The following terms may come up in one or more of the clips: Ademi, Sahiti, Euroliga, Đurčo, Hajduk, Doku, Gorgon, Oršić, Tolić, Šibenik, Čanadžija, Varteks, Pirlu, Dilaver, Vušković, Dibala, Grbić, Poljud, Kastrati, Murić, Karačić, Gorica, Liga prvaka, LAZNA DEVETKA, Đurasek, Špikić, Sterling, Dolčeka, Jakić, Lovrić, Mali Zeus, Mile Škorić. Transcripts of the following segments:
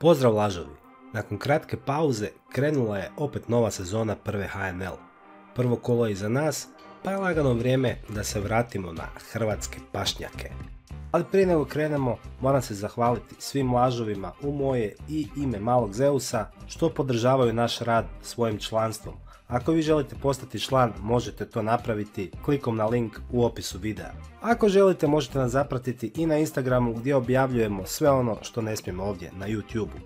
Pozdrav lažovi! Nakon kratke pauze krenula je opet nova sezona prve HNL. Prvo kolo je iza nas, pa je lagano vrijeme da se vratimo na hrvatske pašnjake. Ali prije nego krenemo, moram se zahvaliti svim lažovima u moje i ime Malog Zeusa što podržavaju naš rad svojim članstvom. Ako vi želite postati član, možete to napraviti klikom na link u opisu videa. Ako želite, možete nas zapratiti i na Instagramu gdje objavljujemo sve ono što ne smijemo ovdje na YouTubeu.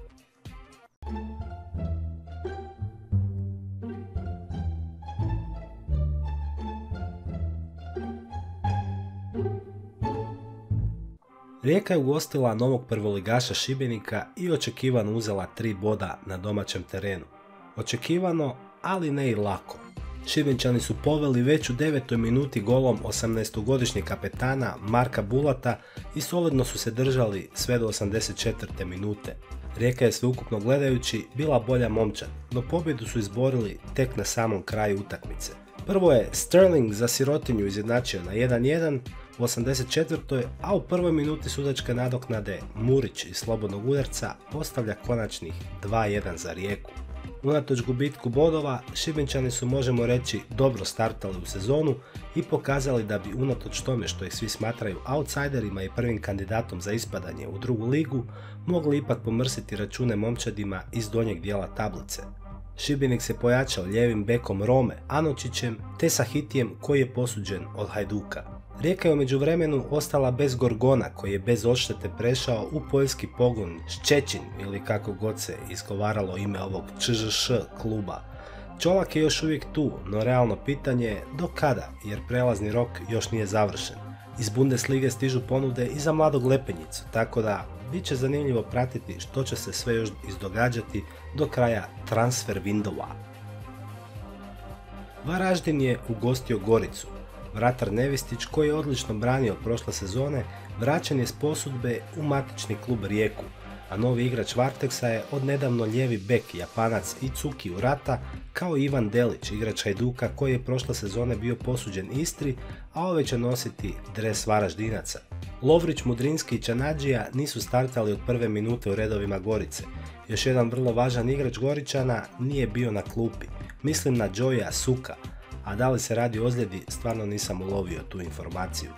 Rijeka je ugostila novog prvoligaša Šibenika i očekivano uzela 3 boda na domaćem terenu. Očekivano, ali ne i lako. Šibenčani su poveli već u 9. minuti golom 18-godišnjeg kapetana Marka Bulata i solidno su se držali sve do 84. minute. Rijeka je sveukupno gledajući bila bolja momčad, no pobjedu su izborili tek na samom kraju utakmice. Prvo je Sterling za Sirotinju izjednačio na 1-1 u 84. a u prvoj minuti sudačke nadoknade Murić iz slobodnog udarca postavlja konačnih 2-1 za Rijeku. Unatoč gubitku bodova, Šibenčani su, možemo reći, dobro startali u sezonu i pokazali da bi unatoč tome što ih svi smatraju outsiderima i prvim kandidatom za ispadanje u drugu ligu, mogli ipak pomrsiti račune momčadima iz donjeg dijela tablice. Šibenik se pojačao ljevim bekom Rome Anočićem te Sahitijem koji je posuđen od Hajduka. Rijeka je u međuvremenu ostala bez Gorgona koji je bez odštete prešao u poljski pogon Ščećin ili kako god se izgovaralo ime ovog ČŽŠ kluba. Čolak je još uvijek tu, no realno pitanje je do kada jer prelazni rok još nije završen. Iz Bundeslige stižu ponude i za mladog Lepinjicu, tako da bit će zanimljivo pratiti što će se sve još izdogađati do kraja transfer windowa. Varaždin je ugostio Goricu. Vratar Nevistić, koji je odlično branio prošle sezone, vraćen je s posudbe u matični klub Rijeku, a novi igrač Varteksa je odnedavno lijevi bek Japanac Icuki Urata, kao i Ivan Delić, igrač Hajduka koji je prošle sezone bio posuđen Istri, a ove će nositi dres Varaždinaca. Lovrić, Mudrinski i Čanadžija nisu startali od prve minute u redovima Gorice. Još jedan vrlo važan igrač Goričana nije bio na klupi, mislim na Joja Suka, a da li se radi o ozljedi, stvarno nisam ulovio tu informaciju.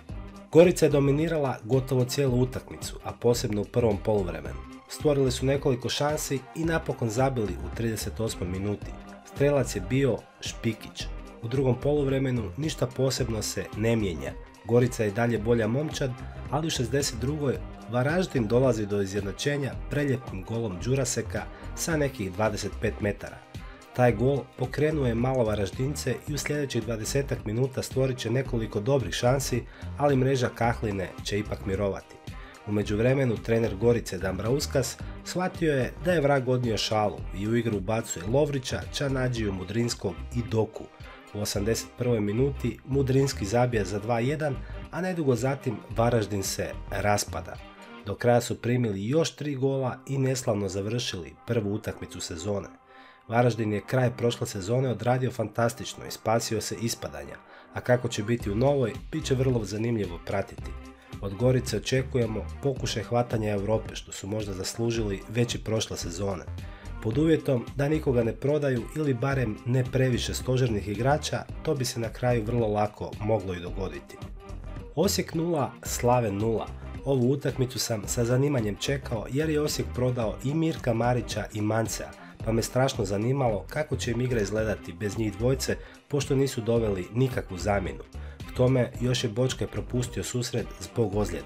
Gorica je dominirala gotovo cijelu utakmicu, a posebno u prvom poluvremenu. Stvorili su nekoliko šansi i napokon zabili u 38. minuti. Strelac je bio Špikić. U drugom poluvremenu ništa posebno se ne mijenja. Gorica je dalje bolja momčad, ali u 62. Varaždin dolazi do izjednačenja prelijepim golom Đuraseka sa nekih 25 metara. Taj gol pokrenuo je malo Varaždince i u sljedećih 20 minuta stvorit će nekoliko dobrih šansi, ali mreža Kahline će ipak mirovati. U međuvremenu trener Gorice Dambrauskas shvatio je da je vrag odnio šalu i u igru ubacuje Lovrića, Čanadžiju, Mudrinskog i Doku. U 81. minuti Mudrinski zabija za 2-1, a nedugo zatim Varaždin se raspada. Do kraja su primili još 3 gola i neslavno završili prvu utakmicu sezone. Varaždin je kraj prošle sezone odradio fantastično i spasio se ispadanja, a kako će biti u novoj, bit će vrlo zanimljivo pratiti. Od Gorice očekujemo pokušaj hvatanja Europe što su možda zaslužili već i prošle sezone, pod uvjetom da nikoga ne prodaju ili barem ne previše stožernih igrača, to bi se na kraju vrlo lako moglo i dogoditi. Osijek 0, Slaven 0. Ovu utakmicu sam sa zanimanjem čekao jer je Osijek prodao i Mirka Marića i Manca, pa me strašno zanimalo kako će im igra izgledati bez njih dvojce pošto nisu doveli nikakvu zamjenu. K tome još je Bočka propustio susret zbog ozljede.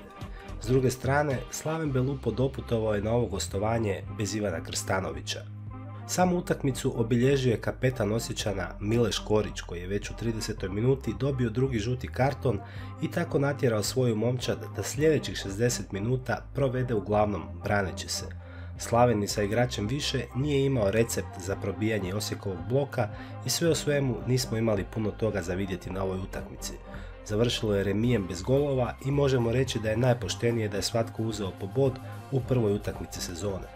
S druge strane, Slaven Belupo doputovao je na ovo gostovanje bez Ivana Krstanovića. Samu utakmicu obilježio je kapetan Osječana Mile Škorić koji je već u 30. minuti dobio drugi žuti karton i tako natjerao svoju momčad da sljedećih 60 minuta provede uglavnom braneći se. Slaveni sa igračem više nije imao recept za probijanje Osijekovog bloka i sve o svemu nismo imali puno toga za vidjeti na ovoj utakmici. Završilo je remijem bez golova i možemo reći da je najpoštenije da je svatko uzeo po bod u prvoj utakmici sezone.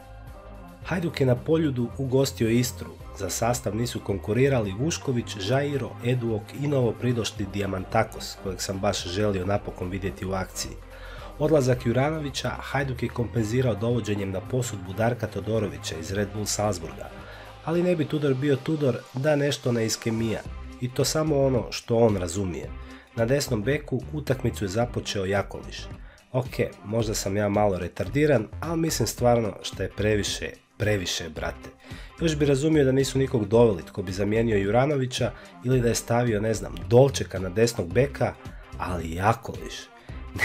Hajduk je na Poljudu ugostio Istru. Za sastav nisu konkurirali Vušković, Žairo, Eduok i novopridošli Diamantakos kojeg sam baš želio napokon vidjeti u akciji. Odlazak Juranovića Hajduk je kompenzirao dovođenjem na posudbu Darka Todorovića iz Red Bull Salzburga, ali ne bi Tudor bio Tudor da nešto ne iskemija, i to samo ono što on razumije. Na desnom beku utakmicu je započeo Jakoliš. Ok, možda sam ja malo retardiran, ali mislim stvarno što je previše, brate. Još bi razumio da nisu nikog doveli tko bi zamijenio Juranovića ili da je stavio, ne znam, Dolčeka na desnog beka, ali Jakoliš.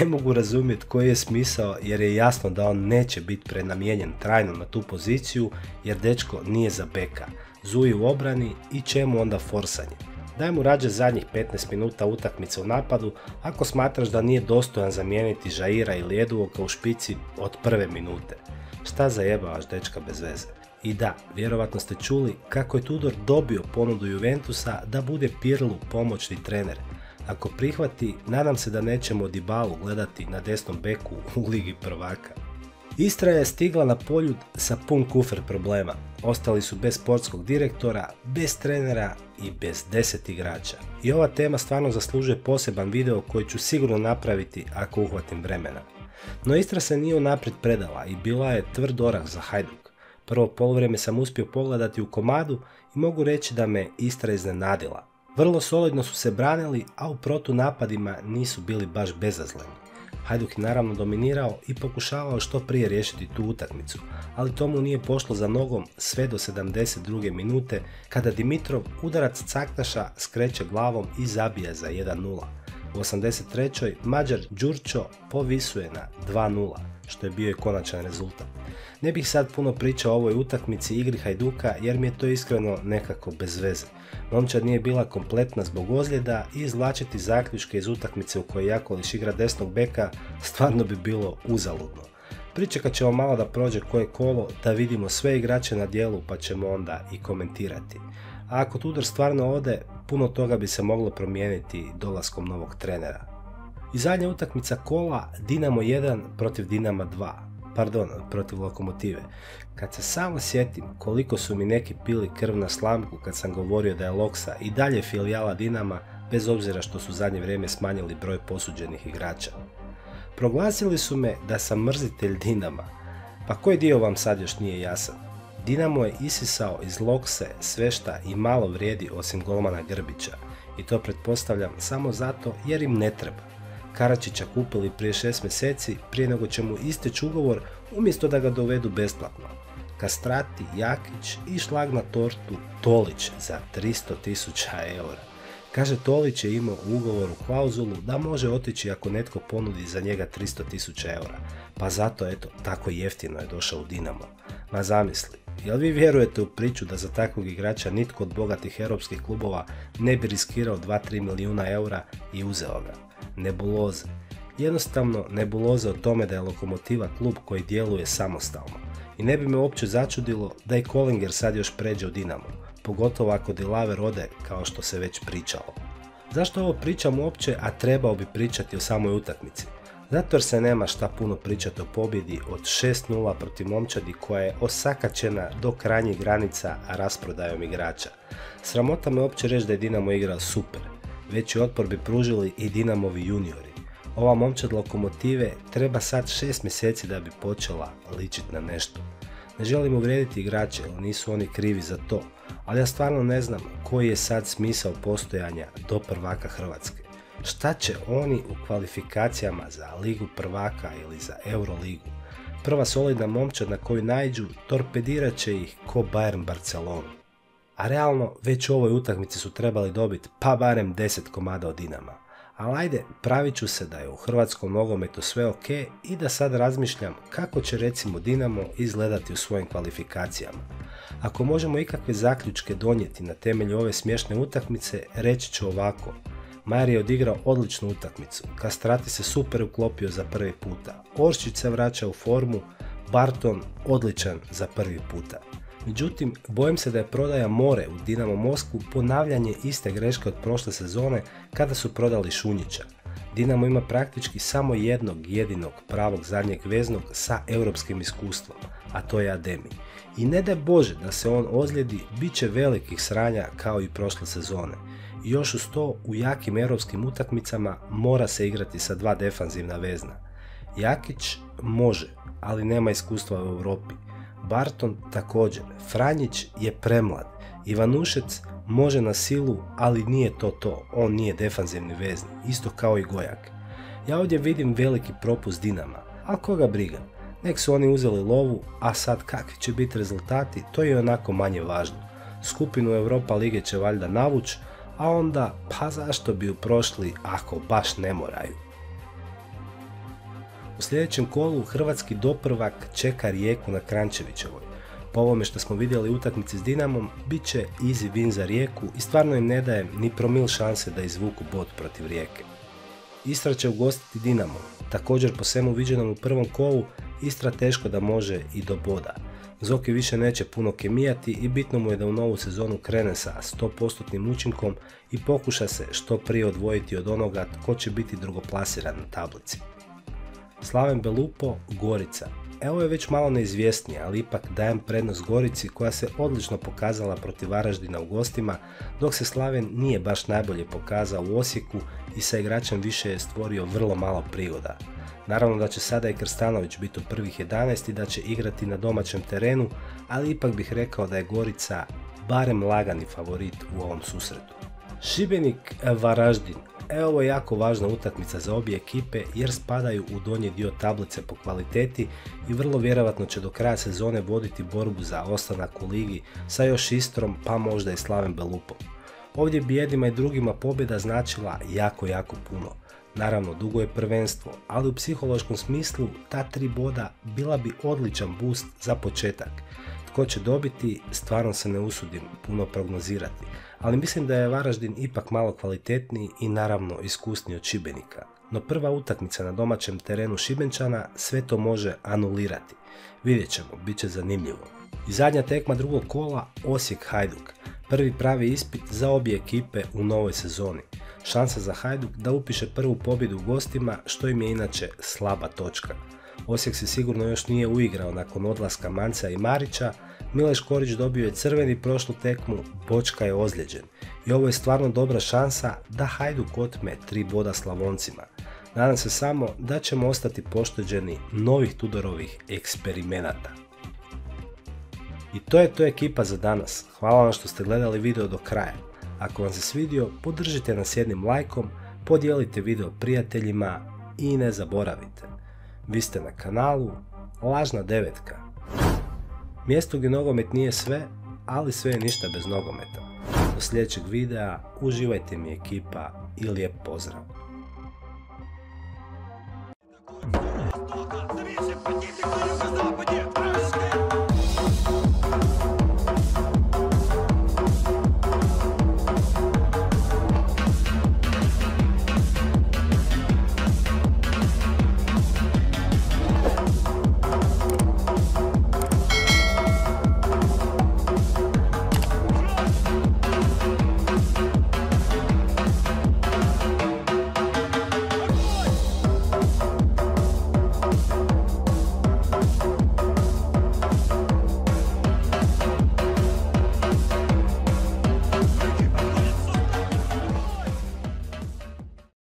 Ne mogu razumjeti koji je smisao, jer je jasno da on neće biti prenamijenjen trajno na tu poziciju, jer dečko nije za beka. Zuji u obrani i čemu onda forsanje? Daj mu rađe zadnjih 15 minuta utakmice u napadu ako smatraš da nije dostojan zamijeniti Žaira ili Eduoka u špici od prve minute. Šta zajebavaš dečka bez veze? I da, vjerovatno ste čuli kako je Tudor dobio ponudu Juventusa da bude Pirlu pomoćni trener. Ako prihvati, nadam se da nećemo Dibalu gledati na desnom beku u Ligi prvaka. Istra je stigla na Poljud sa pun kufer problema. Ostali su bez sportskog direktora, bez trenera i bez 10 igrača. I ova tema stvarno zaslužuje poseban video koji ću sigurno napraviti ako uhvatim vremena. No Istra se nije unaprijed predala i bila je tvrd orah za Hajduk. Prvo poluvrijeme sam uspio pogledati u komadu i mogu reći da me Istra iznenadila. Vrlo solidno su se branili, a u protunapadima nisu bili baš bezazleni. Hajduk je naravno dominirao i pokušavao što prije riješiti tu utakmicu, ali tomu nije pošlo za nogom sve do 72. minute kada Dimitrov udarac Caktaša skreće glavom i zabija za 1-0. U 83. Mađar Đurčo povisuje na 2-0, što je bio i konačan rezultat. Ne bih sad puno pričao o ovoj utakmici igri Hajduka jer mi je to iskreno nekako bez veze. Momčad nije bila kompletna zbog ozljeda i izvlačiti zaključke iz utakmice u kojoj Jakoliš igra desnog beka stvarno bi bilo uzaludno. Pričekat ćemo malo da prođe koje kolo da vidimo sve igrače na dijelu pa ćemo onda i komentirati. A ako Tudor stvarno ode, puno toga bi se moglo promijeniti dolaskom novog trenera. I zadnja utakmica kola Dinamo 1 protiv Dinama 2, pardon, protiv Lokomotive. Kad se samo sjetim koliko su mi neki pili krv na slamku kad sam govorio da je Loksa i dalje filijala Dinama, bez obzira što su zadnje vrijeme smanjili broj posuđenih igrača. Proglasili su me da sam mrzitelj Dinama, pa koji dio vam sad još nije jasan? Dinamo je isisao iz Lokse sve šta i malo vrijedi osim golmana Grbića, i to pretpostavljam samo zato jer im ne treba. Karačića kupili prije 6 mjeseci prije nego će mu isteći ugovor umjesto da ga dovedu besplatno. Kastrati, Jakić i šlag na tortu Tolić za 300.000 eura. Kaže, Tolić je imao u ugovoru klauzulu da može otići ako netko ponudi za njega 300.000 eura, pa zato eto tako jeftino je došao u Dinamo. Ma zamisli, jel vi vjerujete u priču da za takvog igrača nitko od bogatih europskih klubova ne bi riskirao 2-3 milijuna eura i uzeo ga? Nebuloze. Jednostavno nebuloze o tome da je Lokomotiva klub koji djeluje samostalno. I ne bi me uopće začudilo da i Kolinger sad još pređe u Dinamo, pogotovo ako Dilaver ode kao što se već pričalo. Zašto ovo pričam uopće, a trebao bi pričati o samoj utakmici? Zato jer se nema šta puno pričati o pobjedi od 6-0 protiv momčadi koja je osakačena do krajnjih granica rasprodajom igrača. Sramota me uopće reći da je Dinamo igrao super. Veći otpor bi pružili i Dinamovi juniori. Ova momčad Lokomotive treba sad 6 mjeseci da bi počela ličiti na nešto. Ne želim uvrijediti igrače, nisu oni krivi za to, ali ja stvarno ne znam koji je sad smisao postojanja do prvaka Hrvatske. Šta će oni u kvalifikacijama za Ligu prvaka ili za Euroligu? Prva solidna momčad na koju naiđu torpedirat će ih ko Bayern Barcelonu. A realno već u ovoj utakmici su trebali dobiti pa barem 10 komada od Dinama. Ali ajde, pravit ću se da je u hrvatskom nogometu sve ok i da sad razmišljam kako će recimo Dinamo izgledati u svojim kvalifikacijama. Ako možemo ikakve zaključke donijeti na temelju ove smiješne utakmice, reći ću ovako. Majer je odigrao odličnu utakmicu, Kastrati se super uklopio za prvi puta, Oršić se vraća u formu, Barton odličan za prvi puta. Međutim, bojim se da je prodaja More u Dinamo Moskvu ponavljanje iste greške od prošle sezone kada su prodali Šunjića. Dinamo ima praktički samo jednog jedinog pravog zadnjeg veznog sa europskim iskustvom, a to je Ademi. I ne daj Bože da se on ozlijedi, bit će velikih sranja kao i prošle sezone. I još uz to u jakim europskim utakmicama mora se igrati sa dva defanzivna vezna. Jakić može, ali nema iskustva u Europi. Barton također, Franjić je premlad, Ivanušec može na silu, ali nije to, on nije defanzivni vezni, isto kao i Gojak. Ja ovdje vidim veliki propust Dinama, ali koga briga, nek su oni uzeli lovu, a sad kakvi će biti rezultati, to je onako manje važno. Skupinu Europa lige će valjda navuć, a onda pa zašto bi ju prošli ako baš ne moraju. U sljedećem kolu hrvatski doprvak čeka Rijeku na Kranjčevićevoj. Po ovome što smo vidjeli utakmici s Dinamom, bit će easy win za Rijeku i stvarno im ne daje ni promil šanse da izvuku bod protiv Rijeke. Istra će ugostiti Dinamo, također po svemu viđenom u prvom kolu Istra teško da može i do boda. Zoki više neće puno kemijati i bitno mu je da u novu sezonu krene sa 100%-nim učinkom i pokuša se što prije odvojiti od onoga tko će biti drugoplasiran na tablici. Slaven Belupo, Gorica. Evo je već malo neizvjesnije, ali ipak dajem prednost Gorici koja se odlično pokazala protiv Varaždina u gostima, dok se Slaven nije baš najbolje pokazao u Osijeku i sa igračem više je stvorio vrlo malo prigoda. Naravno da će sada i Krstanović biti u prvih 11 i da će igrati na domaćem terenu, ali ipak bih rekao da je Gorica barem lagani favorit u ovom susretu. Šibenik, Varaždin. Ovo je jako važna utakmica za obje ekipe jer spadaju u donji dio tablice po kvaliteti i vrlo vjerojatno će do kraja sezone voditi borbu za ostanak u ligi sa još Istrom pa možda i Slaven Belupom. Ovdje bi jednima i drugima pobjeda značila jako puno. Naravno dugo je prvenstvo, ali u psihološkom smislu ta 3 boda bila bi odličan boost za početak. Tko će dobiti, stvarno se ne usudim puno prognozirati, ali mislim da je Varaždin ipak malo kvalitetniji i naravno iskusniji od Šibenika. No prva utakmica na domaćem terenu Šibenčana sve to može anulirati. Vidjet ćemo, bit će zanimljivo. I zadnja tekma drugog kola, Osijek Hajduk. Prvi pravi ispit za obje ekipe u novoj sezoni. Šansa za Hajduk da upiše prvu pobjedu u gostima, što im je inače slaba točka. Osijek se sigurno još nije uigrao nakon odlaska Manca i Marića, Mileš Korić dobio je crveni prošlu tekmu, Bočka je ozlijeđen i ovo je stvarno dobra šansa da Hajduk otme 3 boda Slavoncima. Nadam se samo da ćemo ostati pošteđeni novih Tudorovih eksperimenata. I to je to ekipa za danas, hvala vam što ste gledali video do kraja. Ako vam se svidio, podržite nas jednim lajkom, podijelite video prijateljima i ne zaboravite. Vi ste na kanalu Lažna devetka. Mjesto gdje nogomet nije sve, ali sve je ništa bez nogometa. Do sljedećeg videa, uživajte mi ekipa i lijep pozdrav.